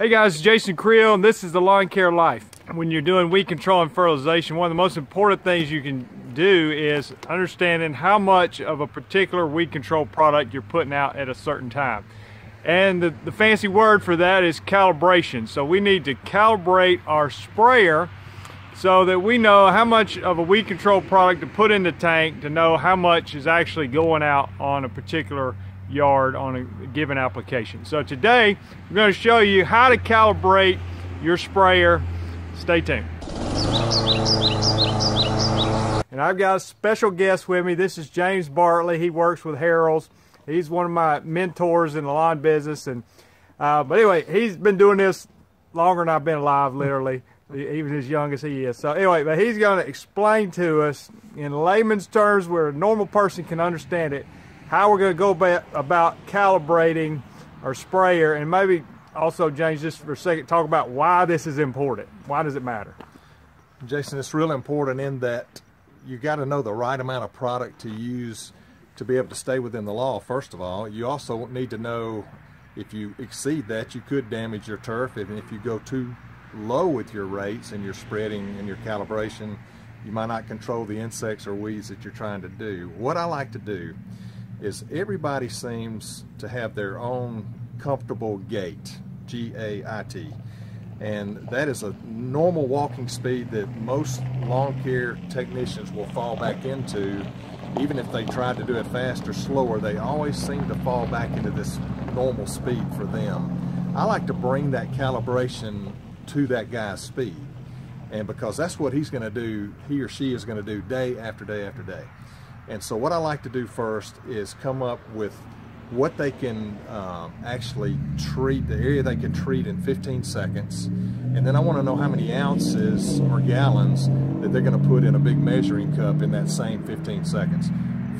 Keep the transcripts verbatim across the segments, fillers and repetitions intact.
Hey guys, Jason Creel, and this is the Lawn Care Life. When you're doing weed control and fertilization, one of the most important things you can do is understanding how much of a particular weed control product you're putting out at a certain time. And the, the fancy word for that is calibration. So we need to calibrate our sprayer so that we know how much of a weed control product to put in the tank to know how much is actually going out on a particular yard on a given application. So today I'm going to show you how to calibrate your sprayer. Stay tuned. And I've got a special guest with me. This is James Bartley. He works with Harold's. He's one of my mentors in the lawn business, and uh, but anyway, he's been doing this longer than I've been alive, literally, even as young as he is. So anyway, but he's going to explain to us in layman's terms where a normal person can understand it how we're going to go about calibrating our sprayer, and maybe also, James, just for a second, talk about why this is important. Why does it matter? Jason, it's real important in that you got to know the right amount of product to use to be able to stay within the law, first of all. You also need to know if you exceed that, you could damage your turf, and if you go too low with your rates and your spreading and your calibration, you might not control the insects or weeds that you're trying to do. What I like to do is everybody seems to have their own comfortable gait, G A I T, and that is a normal walking speed that most lawn care technicians will fall back into. Even if they try to do it fast or slower, they always seem to fall back into this normal speed for them. I like to bring that calibration to that guy's speed, and because that's what he's going to do, he or she is going to do day after day after day. And so what I like to do first is come up with what they can um, actually treat, the area they can treat in fifteen seconds. And then I want to know how many ounces or gallons that they're going to put in a big measuring cup in that same fifteen seconds.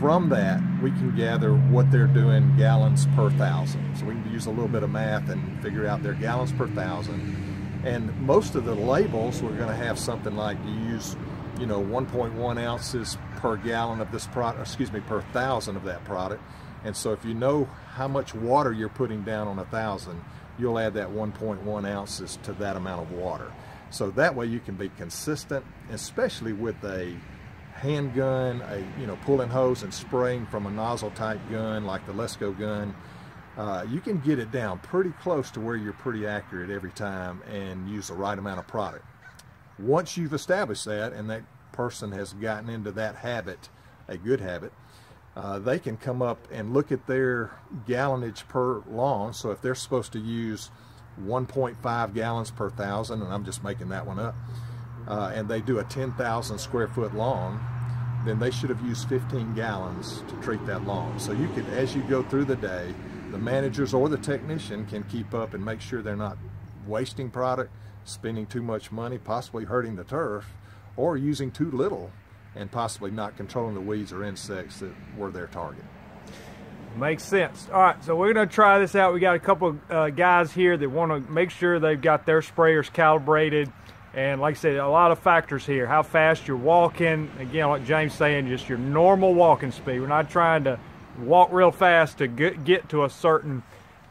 From that, we can gather what they're doing gallons per thousand. So we can use a little bit of math and figure out their gallons per thousand. And most of the labels, we're going to have something like you use, you know, one point one ounces per gallon of this product, excuse me, per thousand of that product. And so if you know how much water you're putting down on a thousand, you'll add that one point one ounces to that amount of water. So that way you can be consistent, especially with a handgun, a, you know, pulling hose and spraying from a nozzle type gun like the Lesco gun. Uh, you can get it down pretty close to where you're pretty accurate every time and use the right amount of product. Once you've established that and that person has gotten into that habit, a good habit, uh, they can come up and look at their gallonage per lawn. So if they're supposed to use one point five gallons per thousand, and I'm just making that one up, uh, and they do a ten thousand square foot lawn, then they should have used fifteen gallons to treat that lawn. So you could, as you go through the day, the managers or the technician can keep up and make sure they're not wasting product, spending too much money, possibly hurting the turf, or using too little and possibly not controlling the weeds or insects that were their target. Makes sense. All right, so we're going to try this out. We got a couple uh, guys here that want to make sure they've got their sprayers calibrated, and like I said, a lot of factors here: how fast you're walking, again like James saying, just your normal walking speed. We're not trying to walk real fast to get to a certain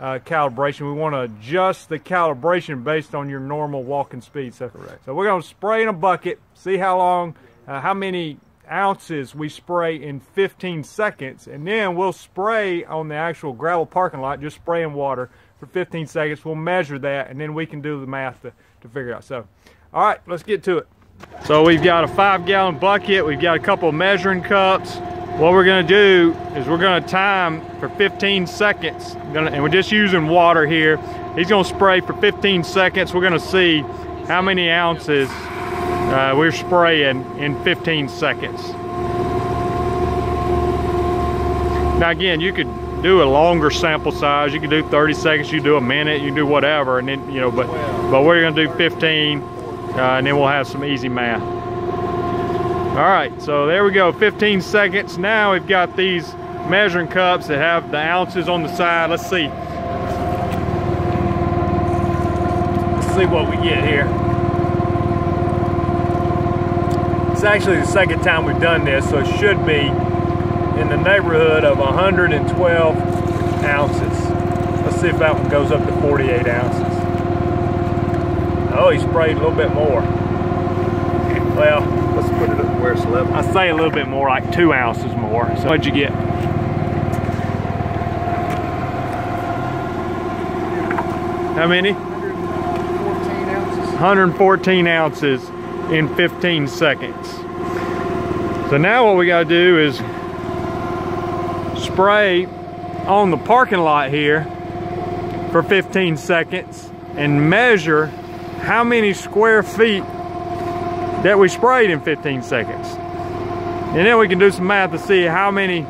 Uh, calibration. We want to adjust the calibration based on your normal walking speed. So, correct. So we're going to spray in a bucket, see how long, uh, how many ounces we spray in fifteen seconds, and then we'll spray on the actual gravel parking lot, just spraying water for fifteen seconds. We'll measure that, and then we can do the math to, to figure it out. So, all right, let's get to it. So we've got a five-gallon bucket. We've got a couple of measuring cups. What we're going to do is we're going to time for fifteen seconds, and we're just using water here. He's going to spray for fifteen seconds. We're going to see how many ounces uh, we're spraying in fifteen seconds. Now again, you could do a longer sample size. You could do thirty seconds, you do a minute, you can do whatever, and then, you know, but, but we're going to do fifteen, uh, and then we'll have some easy math. All right, so there we go, fifteen seconds. Now we've got these measuring cups that have the ounces on the side. Let's see. Let's see what we get here. It's actually the second time we've done this, so it should be in the neighborhood of one hundred twelve ounces. Let's see if that one goes up to forty-eight ounces. probably sprayed a little bit more. Well, let's put it up where it's level. I say a little bit more, like two ounces more. So what'd you get? How many? one hundred fourteen ounces. one hundred fourteen ounces in fifteen seconds. So now what we gotta do is spray on the parking lot here for fifteen seconds and measure how many square feet that we sprayed in fifteen seconds. And then we can do some math to see how many, you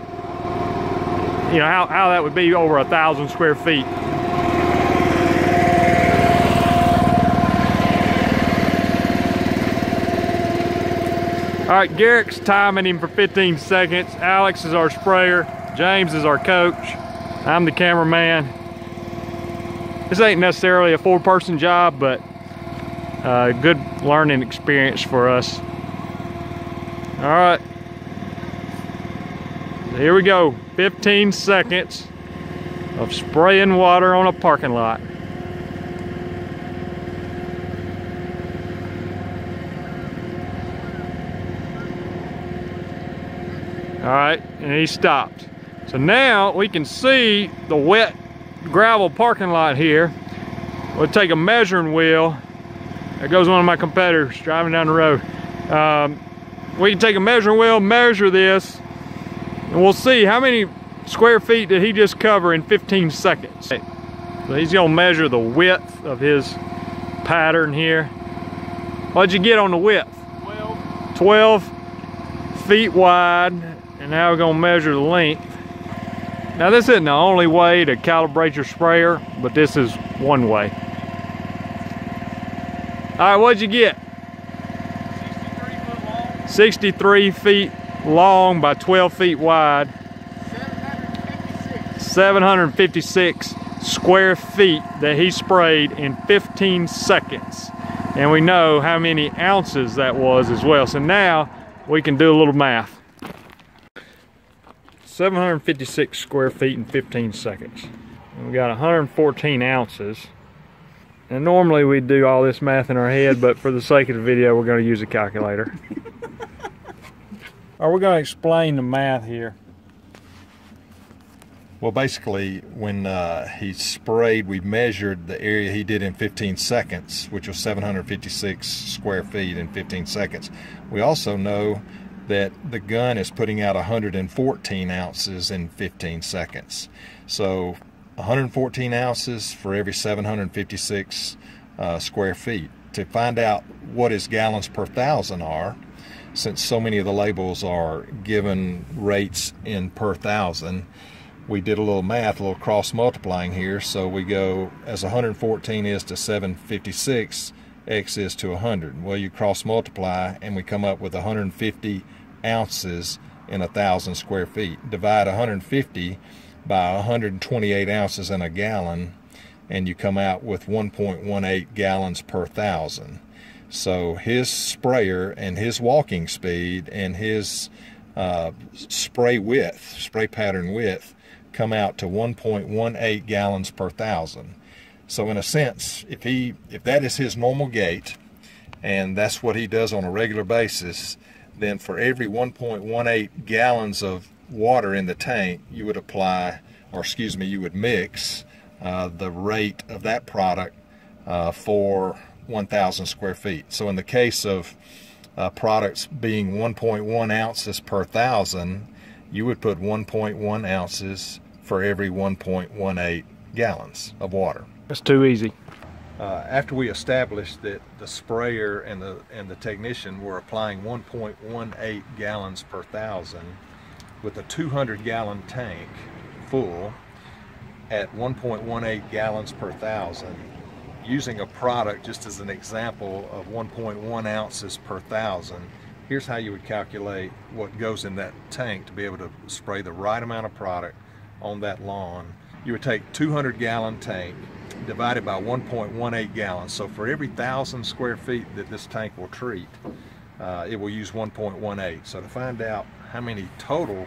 know, how, how that would be over a thousand square feet. All right, Garrick's timing him for fifteen seconds. Alex is our sprayer. James is our coach. I'm the cameraman. This ain't necessarily a four-person job, but a uh, good learning experience for us. All right. Here we go. fifteen seconds of spraying water on a parking lot. All right, and he stopped. So now we can see the wet gravel parking lot here. We'll take a measuring wheel. There goes one of my competitors driving down the road. Um, we can take a measuring wheel, measure this, and we'll see how many square feet did he just cover in fifteen seconds. So he's gonna measure the width of his pattern here. What'd you get on the width? twelve. twelve feet wide. And now we're gonna measure the length. Now this isn't the only way to calibrate your sprayer, but this is one way. All right, what'd you get? sixty-three foot long. sixty-three feet long by twelve feet wide. seven hundred fifty-six. seven hundred fifty-six square feet that he sprayed in fifteen seconds. And we know how many ounces that was as well. So now we can do a little math. seven hundred fifty-six square feet in fifteen seconds. And we got one hundred fourteen ounces. And normally we'd do all this math in our head, but for the sake of the video, we're gonna use a calculator. All right, we're gonna explain the math here. Well, basically, when uh, he sprayed, we measured the area he did in fifteen seconds, which was seven hundred fifty-six square feet in fifteen seconds. We also know that the gun is putting out one hundred fourteen ounces in fifteen seconds. So one hundred fourteen ounces for every seven hundred fifty-six uh, square feet. To find out what his gallons per thousand are, since so many of the labels are given rates in per thousand, we did a little math, a little cross multiplying here. So we go as one hundred fourteen is to seven hundred fifty-six, X is to one hundred. Well, you cross multiply and we come up with one hundred fifty ounces in a thousand square feet. Divide one hundred fifty by one hundred twenty-eight ounces in a gallon and you come out with one point one eight gallons per thousand. So his sprayer and his walking speed and his uh, spray width, spray pattern width, come out to one point one eight gallons per thousand. So in a sense, if he if that is his normal gait, and that's what he does on a regular basis, then for every one point one eight gallons of water in the tank, you would apply, or excuse me, you would mix uh, the rate of that product uh, for one thousand square feet. So in the case of uh, products being one point one ounces per thousand, you would put one point one ounces for every one point one eight gallons of water. That's too easy. Uh, after we established that the sprayer and the and the technician were applying one point one eight gallons per thousand with a two hundred gallon tank full at one point one eight gallons per thousand, using a product just as an example of one point one ounces per thousand, here's how you would calculate what goes in that tank to be able to spray the right amount of product on that lawn. You would take two hundred gallon tank divided by one point one eight gallons. So for every thousand square feet that this tank will treat, uh, it will use one point one eight. So to find out how many total,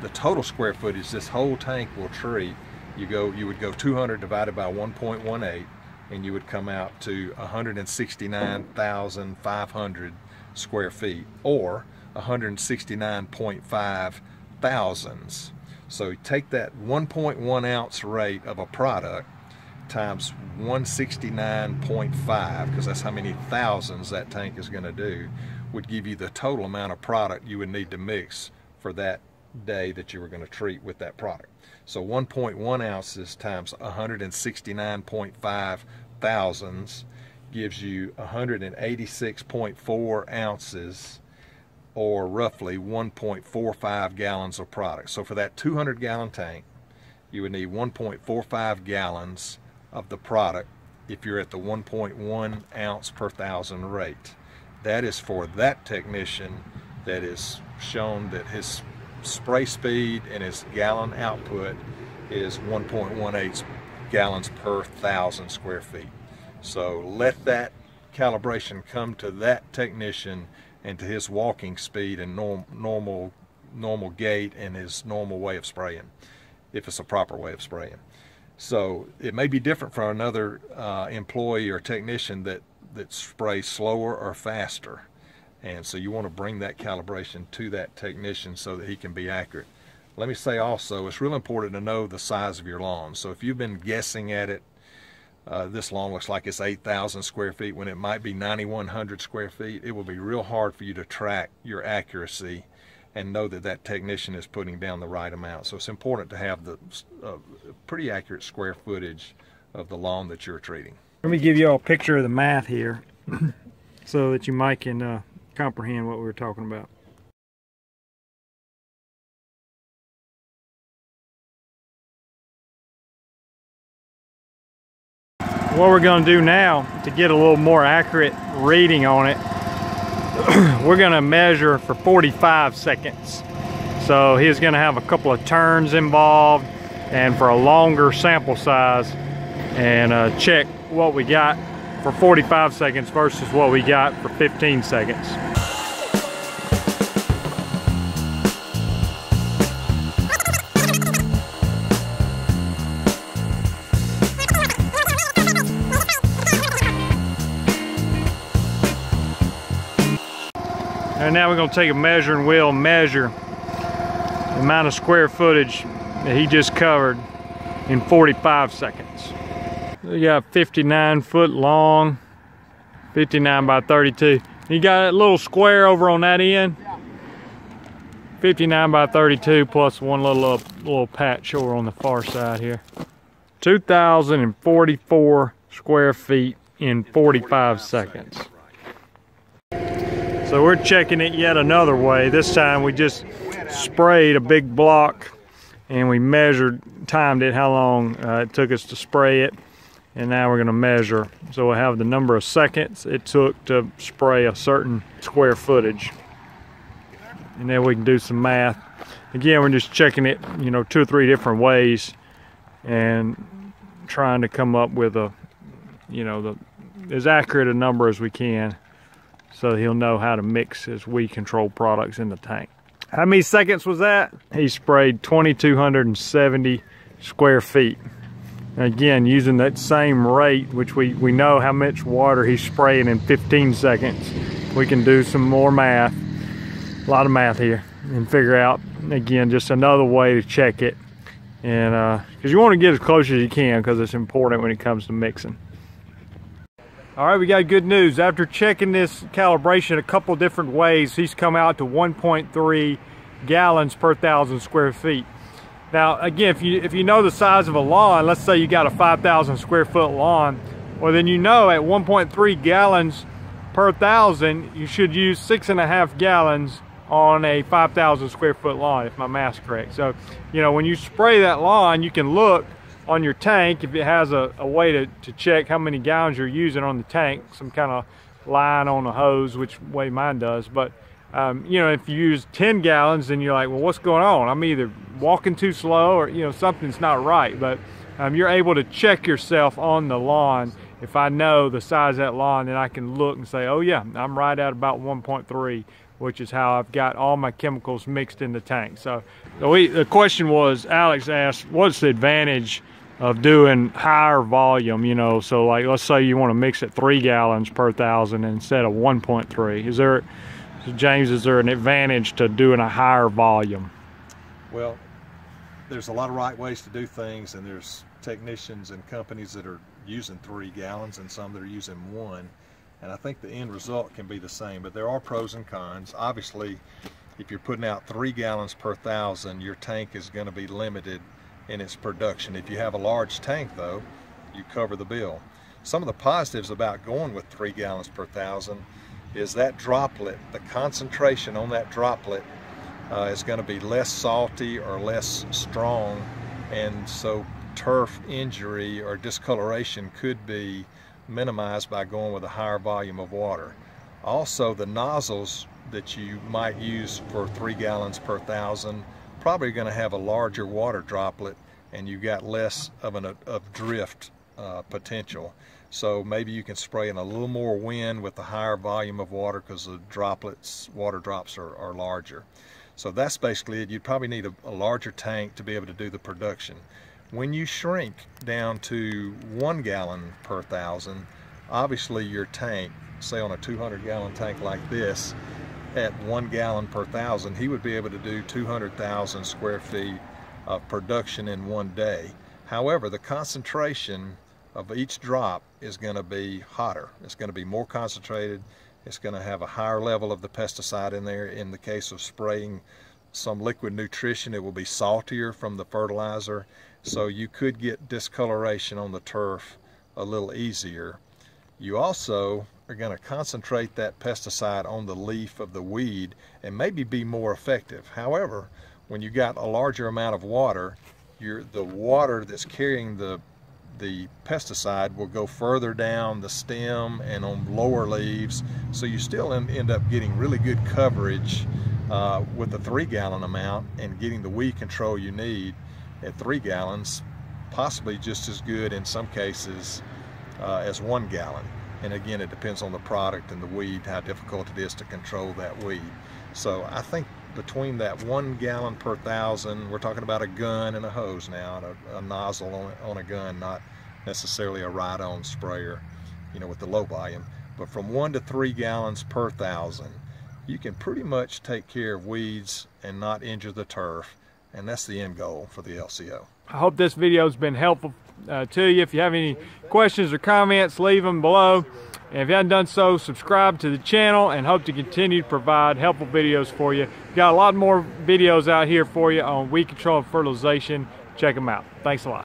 the total square footage this whole tank will treat, you go, you would go two hundred divided by one point one eight, and you would come out to one hundred sixty-nine thousand five hundred square feet, or one hundred sixty-nine point five thousandths. So take that one point one ounce rate of a product times one hundred sixty-nine point five, because that's how many thousands that tank is going to do, would give you the total amount of product you would need to mix for that day that you were going to treat with that product. So one point one ounces times one hundred sixty-nine point five thousandths gives you one hundred eighty-six point four ounces, or roughly one point four five gallons of product. So for that two hundred gallon tank, you would need one point four five gallons of the product if you're at the one point one ounce per thousand rate. That is for that technician that is shown that his spray speed and his gallon output is one point one eight gallons per thousand square feet. So let that calibration come to that technician and to his walking speed and norm, normal normal gait and his normal way of spraying, if it's a proper way of spraying. So it may be different for another uh, employee or technician that that sprays slower or faster, and so you want to bring that calibration to that technician so that he can be accurate. Let me say also, it's real important to know the size of your lawn. So if you've been guessing at it, Uh, this lawn looks like it's eight thousand square feet when it might be nine thousand one hundred square feet, it will be real hard for you to track your accuracy and know that that technician is putting down the right amount. So it's important to have the uh, pretty accurate square footage of the lawn that you're treating. Let me give you all a picture of the math here so that you might can uh, comprehend what we were talking about. What we're going to do now to get a little more accurate reading on it, we're going to measure for forty-five seconds. So he's going to have a couple of turns involved and for a longer sample size, and uh, check what we got for forty-five seconds versus what we got for fifteen seconds. And now we're going to take a measuring wheel and measure the amount of square footage that he just covered in forty-five seconds. We got fifty-nine foot long, fifty-nine by thirty-two. You got that little square over on that end? fifty-nine by thirty-two plus one little uh, little patch over on the far side here. two thousand forty-four square feet in forty-five seconds. So we're checking it yet another way. This time we just sprayed a big block and we measured, timed it, how long uh, it took us to spray it. And now we're gonna measure. So we'll have the number of seconds it took to spray a certain square footage. And then we can do some math. Again, we're just checking it, you know, two or three different ways and trying to come up with a, you know, the, as accurate a number as we can, so he'll know how to mix his weed control products in the tank. How many seconds was that? He sprayed two thousand two hundred seventy square feet. And again, using that same rate, which we, we know how much water he's spraying in fifteen seconds, we can do some more math, a lot of math here, and figure out, again, just another way to check it. And uh, because you want to get as close as you can, because it's important when it comes to mixing. All right, we got good news. After checking this calibration a couple different ways, he's come out to one point three gallons per thousand square feet. Now, again, if you if you know the size of a lawn, let's say you got a five thousand square foot lawn, well then you know at one point three gallons per thousand, you should use six and a half gallons on a five thousand square foot lawn, if my math's correct. So, you know, when you spray that lawn, you can look on your tank, if it has a, a way to, to check how many gallons you're using on the tank, some kind of line on a hose, which way mine does. But um, you know, if you use ten gallons, then you're like, well, what's going on? I'm either walking too slow or, you know, something's not right. But um, you're able to check yourself on the lawn. If I know the size of that lawn, then I can look and say, oh yeah, I'm right at about one point three, which is how I've got all my chemicals mixed in the tank. So we, the question was, Alex asked, what's the advantage of doing higher volume, you know, so like let's say you want to mix at three gallons per thousand instead of one point three. Is there, James, is there an advantage to doing a higher volume? Well, there's a lot of right ways to do things, and there's technicians and companies that are using three gallons and some that are using one, and I think the end result can be the same, but there are pros and cons. Obviously, if you're putting out three gallons per thousand, your tank is going to be limited in its production. If you have a large tank, though, you cover the bill. Some of the positives about going with three gallons per thousand is that droplet, the concentration on that droplet uh, is going to be less salty or less strong, and so turf injury or discoloration could be minimized by going with a higher volume of water. Also, the nozzles that you might use for three gallons per thousand probably going to have a larger water droplet, and you've got less of an of drift uh, potential. So maybe you can spray in a little more wind with the higher volume of water because the droplets, water drops are, are larger. So that's basically it. You'd probably need a, a larger tank to be able to do the production. When you shrink down to one gallon per thousand, obviously your tank, say on a two hundred gallon tank like this, at one gallon per thousand, he would be able to do two hundred thousand square feet of production in one day. However, the concentration of each drop is going to be hotter. It's going to be more concentrated. It's going to have a higher level of the pesticide in there. In the case of spraying some liquid nutrition, it will be saltier from the fertilizer. So you could get discoloration on the turf a little easier. You also are going to concentrate that pesticide on the leaf of the weed and maybe be more effective. However, when you got a larger amount of water, you're, the water that's carrying the, the pesticide will go further down the stem and on lower leaves, so you still end up getting really good coverage uh, with the three gallon amount and getting the weed control you need at three gallons, possibly just as good in some cases uh, as one gallon. And again, it depends on the product and the weed, how difficult it is to control that weed. So I think between that one gallon per thousand, we're talking about a gun and a hose now, and a, a nozzle on, on a gun, not necessarily a ride-on sprayer, you know, with the low volume. But from one to three gallons per thousand, you can pretty much take care of weeds and not injure the turf, and that's the end goal for the L C O. I hope this video's been helpful Uh, to you. If you have any questions or comments, leave them below, and if you haven't done so, subscribe to the channel, and hope to continue to provide helpful videos for you. We've got a lot more videos out here for you on weed control and fertilization. Check them out. Thanks a lot.